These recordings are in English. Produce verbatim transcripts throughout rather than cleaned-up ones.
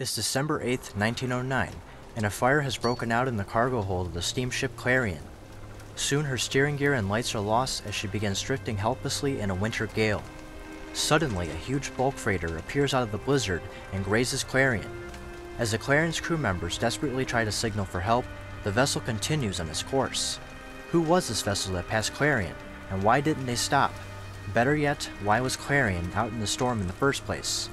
It's December eighth, nineteen oh nine, and a fire has broken out in the cargo hold of the steamship Clarion. Soon her steering gear and lights are lost as she begins drifting helplessly in a winter gale. Suddenly, a huge bulk freighter appears out of the blizzard and grazes Clarion. As the Clarion's crew members desperately try to signal for help, the vessel continues on its course. Who was this vessel that passed Clarion, and why didn't they stop? Better yet, why was Clarion out in the storm in the first place?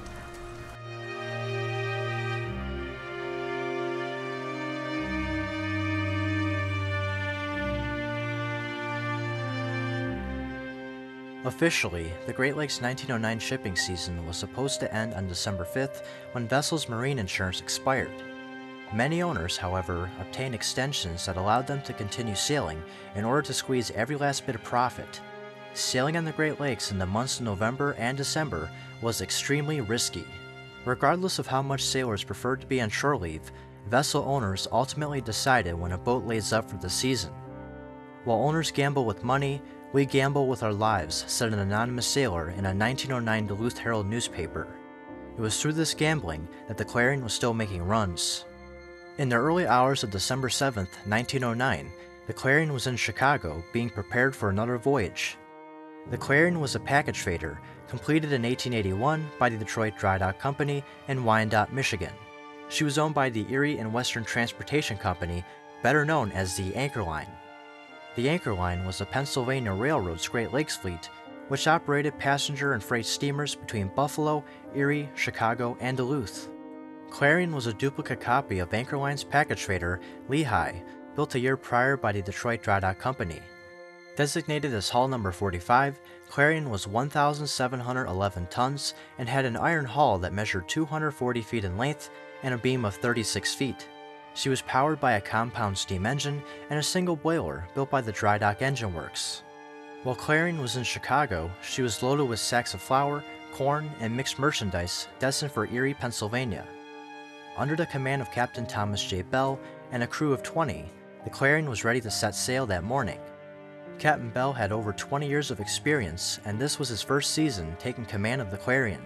Officially, the Great Lakes nineteen oh nine shipping season was supposed to end on December fifth when vessels' marine insurance expired. Many owners, however, obtained extensions that allowed them to continue sailing in order to squeeze every last bit of profit. Sailing on the Great Lakes in the months of November and December was extremely risky. Regardless of how much sailors preferred to be on shore leave, vessel owners ultimately decided when a boat lays up for the season. While owners gamble with money, we gamble with our lives, said an anonymous sailor in a nineteen oh nine Duluth Herald newspaper. It was through this gambling that the Clarion was still making runs. In the early hours of December seventh, nineteen oh nine, the Clarion was in Chicago being prepared for another voyage. The Clarion was a package freighter completed in eighteen eighty-one by the Detroit Dry Dock Company in Wyandotte, Michigan. She was owned by the Erie and Western Transportation Company, better known as the Anchor Line. The Anchor Line was the Pennsylvania Railroad's Great Lakes Fleet, which operated passenger and freight steamers between Buffalo, Erie, Chicago, and Duluth. Clarion was a duplicate copy of Anchor Line's package freighter, Lehigh, built a year prior by the Detroit Dry Dock Company. Designated as Hull number forty-five, Clarion was one thousand seven hundred eleven tons and had an iron hull that measured two hundred forty feet in length and a beam of thirty-six feet. She was powered by a compound steam engine and a single boiler built by the Dry Dock Engine Works. While Clarion was in Chicago, she was loaded with sacks of flour, corn, and mixed merchandise destined for Erie, Pennsylvania. Under the command of Captain Thomas J. Bell and a crew of twenty, the Clarion was ready to set sail that morning. Captain Bell had over twenty years of experience, and this was his first season taking command of the Clarion.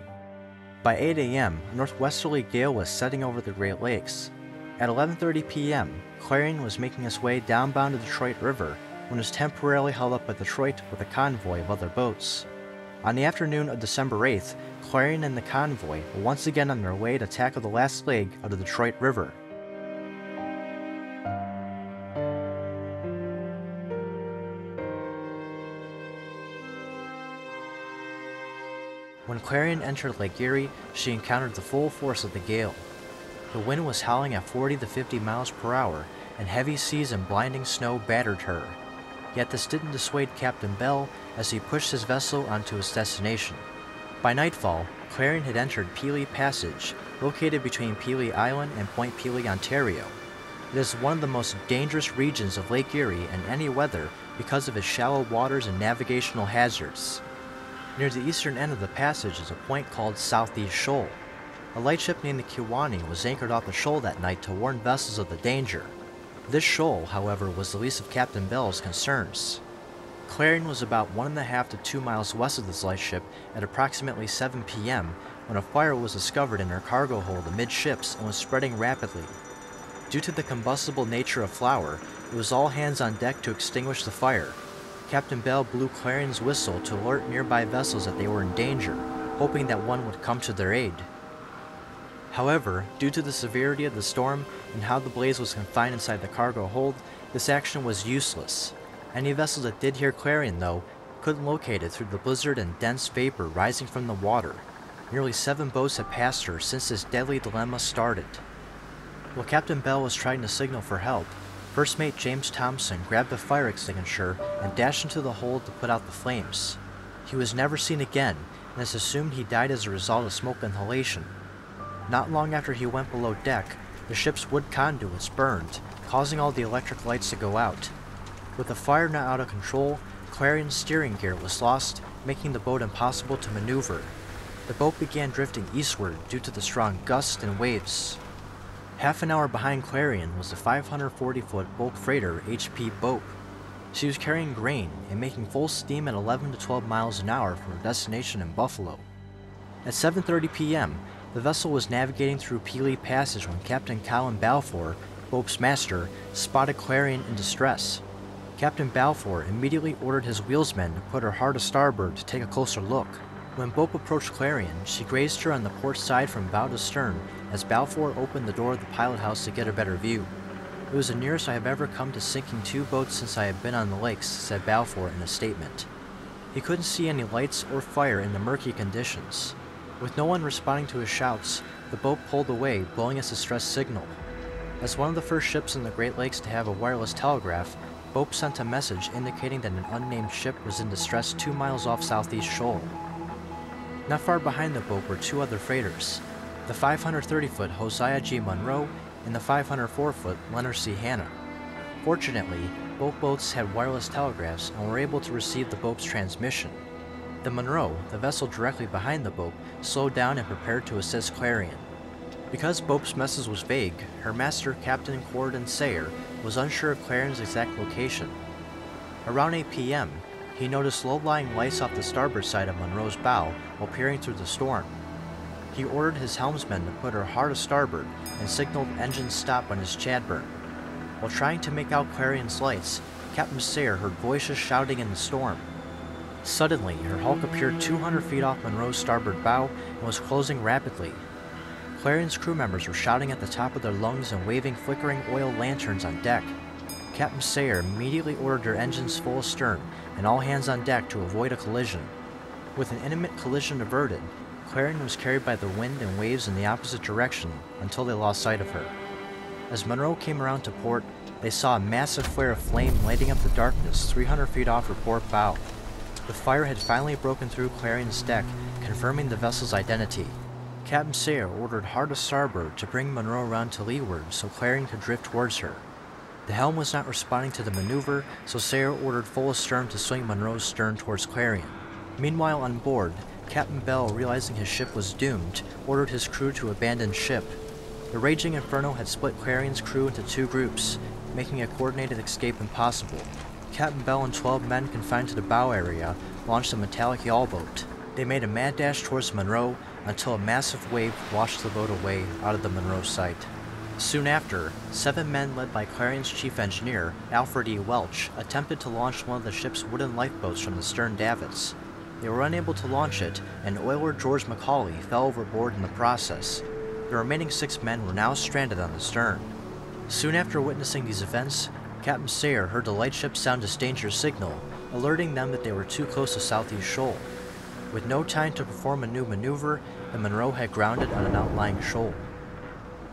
By eight a.m., a northwesterly gale was setting over the Great Lakes. At eleven thirty p.m., Clarion was making its way downbound to the Detroit River when it was temporarily held up at Detroit with a convoy of other boats. On the afternoon of December eighth, Clarion and the convoy were once again on their way to tackle the last leg of the Detroit River. When Clarion entered Lake Erie, she encountered the full force of the gale. The wind was howling at forty to fifty miles per hour, and heavy seas and blinding snow battered her. Yet this didn't dissuade Captain Bell as he pushed his vessel onto its destination. By nightfall, Clarion had entered Pelee Passage, located between Pelee Island and Point Pelee, Ontario. It is one of the most dangerous regions of Lake Erie in any weather because of its shallow waters and navigational hazards. Near the eastern end of the passage is a point called Southeast Shoal. A lightship named the Kiwani was anchored off the shoal that night to warn vessels of the danger. This shoal, however, was the least of Captain Bell's concerns. Clarion was about one and a half to two miles west of this lightship at approximately seven p.m. when a fire was discovered in her cargo hold amidships and was spreading rapidly. Due to the combustible nature of flour, it was all hands on deck to extinguish the fire. Captain Bell blew Clarion's whistle to alert nearby vessels that they were in danger, hoping that one would come to their aid. However, due to the severity of the storm and how the blaze was confined inside the cargo hold, this action was useless. Any vessel that did hear Clarion, though, couldn't locate it through the blizzard and dense vapor rising from the water. Nearly seven boats had passed her since this deadly dilemma started. While Captain Bell was trying to signal for help, First Mate James Thompson grabbed a fire extinguisher and dashed into the hold to put out the flames. He was never seen again, and it's assumed he died as a result of smoke inhalation. Not long after he went below deck, the ship's wood conduits burned, causing all the electric lights to go out. With the fire now out of control, Clarion's steering gear was lost, making the boat impossible to maneuver. The boat began drifting eastward due to the strong gusts and waves. Half an hour behind Clarion was the five hundred forty foot bulk freighter H P Bope. She was carrying grain and making full steam at eleven to twelve miles an hour for her destination in Buffalo. At seven thirty p.m., The vessel was navigating through Pelee Passage when Captain Colin Balfour, Bope's master, spotted Clarion in distress. Captain Balfour immediately ordered his wheelsman to put her hard to starboard to take a closer look. When Bope approached Clarion, she grazed her on the port side from bow to stern as Balfour opened the door of the pilot house to get a better view. "It was the nearest I have ever come to sinking two boats since I have been on the lakes," said Balfour in a statement. He couldn't see any lights or fire in the murky conditions. With no one responding to his shouts, the boat pulled away, blowing a distress signal. As one of the first ships in the Great Lakes to have a wireless telegraph, Bope sent a message indicating that an unnamed ship was in distress two miles off Southeast Shoal. Not far behind the boat were two other freighters, the five hundred thirty foot Josiah G. Munro and the five hundred four foot Leonard C. Hanna. Fortunately, both boats had wireless telegraphs and were able to receive the boat's transmission. The Munro, the vessel directly behind the boat, slowed down and prepared to assist Clarion. Because Bope's message was vague, her master, Captain Corden Sayer, was unsure of Clarion's exact location. Around eight p m, he noticed low-lying lights off the starboard side of Munro's bow while peering through the storm. He ordered his helmsman to put her hard to starboard and signaled engine stop on his Chadburn. While trying to make out Clarion's lights, Captain Sayer heard voices shouting in the storm. Suddenly, her hulk appeared two hundred feet off Munro's starboard bow and was closing rapidly. Clarion's crew members were shouting at the top of their lungs and waving flickering oil lanterns on deck. Captain Sayer immediately ordered her engines full astern and all hands on deck to avoid a collision. With an imminent collision averted, Clarion was carried by the wind and waves in the opposite direction until they lost sight of her. As Munro came around to port, they saw a massive flare of flame lighting up the darkness three hundred feet off her port bow. The fire had finally broken through Clarion's deck, confirming the vessel's identity. Captain Sayer ordered hard to starboard to bring Munro around to leeward so Clarion could drift towards her. The helm was not responding to the maneuver, so Sayer ordered full astern to swing Munro's stern towards Clarion. Meanwhile on board, Captain Bell, realizing his ship was doomed, ordered his crew to abandon ship. The raging inferno had split Clarion's crew into two groups, making a coordinated escape impossible. Captain Bell and twelve men confined to the bow area launched a metallic yawl boat. They made a mad dash towards Munro until a massive wave washed the boat away out of the Munro sight. Soon after, seven men led by Clarion's chief engineer, Alfred E. Welch, attempted to launch one of the ship's wooden lifeboats from the stern davits. They were unable to launch it, and oiler George McCauley fell overboard in the process. The remaining six men were now stranded on the stern. Soon after witnessing these events, Captain Sayer heard the lightship sound its danger signal, alerting them that they were too close to Southeast Shoal. With no time to perform a new maneuver, the Munro had grounded on an outlying shoal.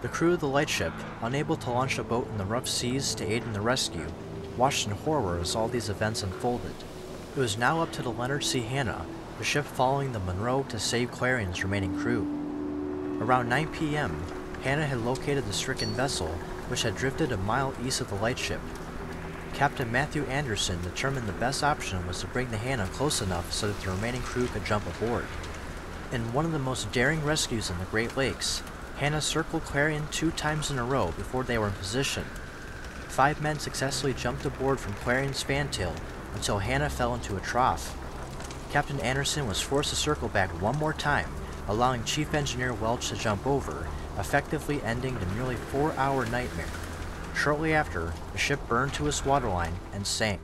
The crew of the lightship, unable to launch a boat in the rough seas to aid in the rescue, watched in horror as all these events unfolded. It was now up to the Leonard C. Hanna, the ship following the Munro, to save Clarion's remaining crew. Around nine p m, Hanna had located the stricken vessel, which had drifted a mile east of the lightship. Captain Matthew Anderson determined the best option was to bring the Hanna close enough so that the remaining crew could jump aboard. In one of the most daring rescues in the Great Lakes, Hanna circled Clarion two times in a row before they were in position. Five men successfully jumped aboard from Clarion's fantail until Hanna fell into a trough. Captain Anderson was forced to circle back one more time, allowing Chief Engineer Welch to jump over, effectively ending the nearly four-hour nightmare. Shortly after, the ship burned to its waterline and sank.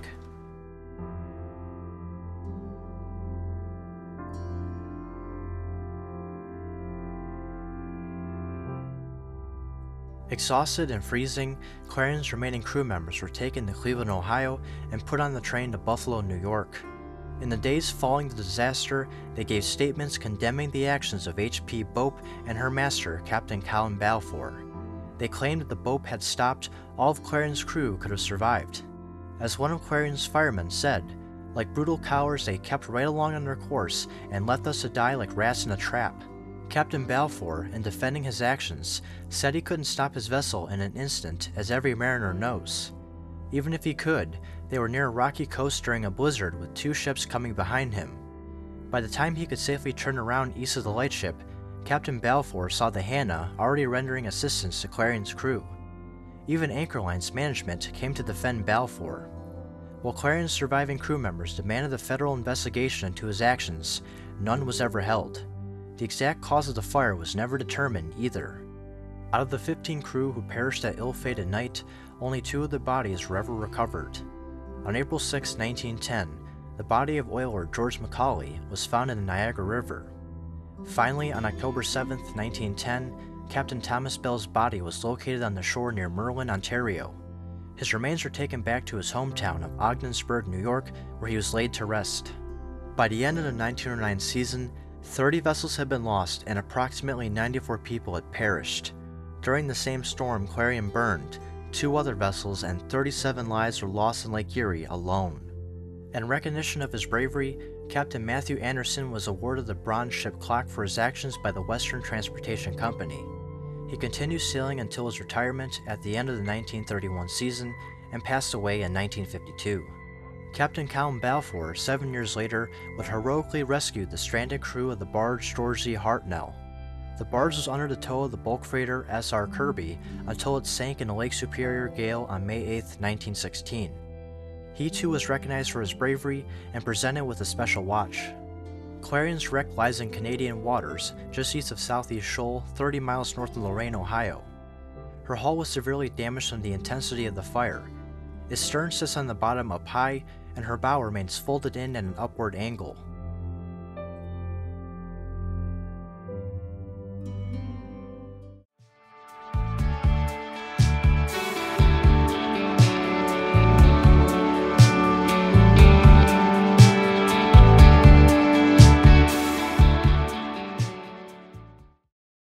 Exhausted and freezing, Clarion's remaining crew members were taken to Cleveland, Ohio, and put on the train to Buffalo, New York. In the days following the disaster, they gave statements condemning the actions of H P Bope and her master, Captain Colin Balfour. They claimed that the Bope had stopped, all of Clarion's crew could have survived. As one of Clarion's firemen said, "Like brutal cowards, they kept right along on their course and left us to die like rats in a trap." Captain Balfour, in defending his actions, said he couldn't stop his vessel in an instant, as every mariner knows. Even if he could, they were near a rocky coast during a blizzard with two ships coming behind him. By the time he could safely turn around east of the lightship, Captain Balfour saw the Hanna already rendering assistance to Clarion's crew. Even Anchor Line's management came to defend Balfour. While Clarion's surviving crew members demanded a federal investigation into his actions, none was ever held. The exact cause of the fire was never determined either. Out of the fifteen crew who perished that ill-fated night, only two of the bodies were ever recovered. On April sixth, nineteen ten, the body of oiler George McCauley was found in the Niagara River. Finally, on October seventh, nineteen ten, Captain Thomas Bell's body was located on the shore near Merlin, Ontario. His remains were taken back to his hometown of Ogdensburg, New York, where he was laid to rest. By the end of the nineteen oh nine season, thirty vessels had been lost and approximately ninety-four people had perished. During the same storm, Clarion burned, two other vessels and thirty-seven lives were lost in Lake Erie alone. In recognition of his bravery, Captain Matthew Anderson was awarded the Bronze Ship Clock for his actions by the Western Transportation Company. He continued sailing until his retirement at the end of the nineteen thirty-one season and passed away in nineteen fifty-two. Captain Colin Balfour, seven years later, would heroically rescue the stranded crew of the barge George Z. Hartnell. The barge was under the tow of the bulk freighter S R Kirby until it sank in a Lake Superior gale on May eighth, nineteen sixteen. He too was recognized for his bravery and presented with a special watch. Clarion's wreck lies in Canadian waters, just east of Southeast Shoal, thirty miles north of Lorain, Ohio. Her hull was severely damaged from the intensity of the fire. Its stern sits on the bottom up high, and her bow remains folded in at an upward angle.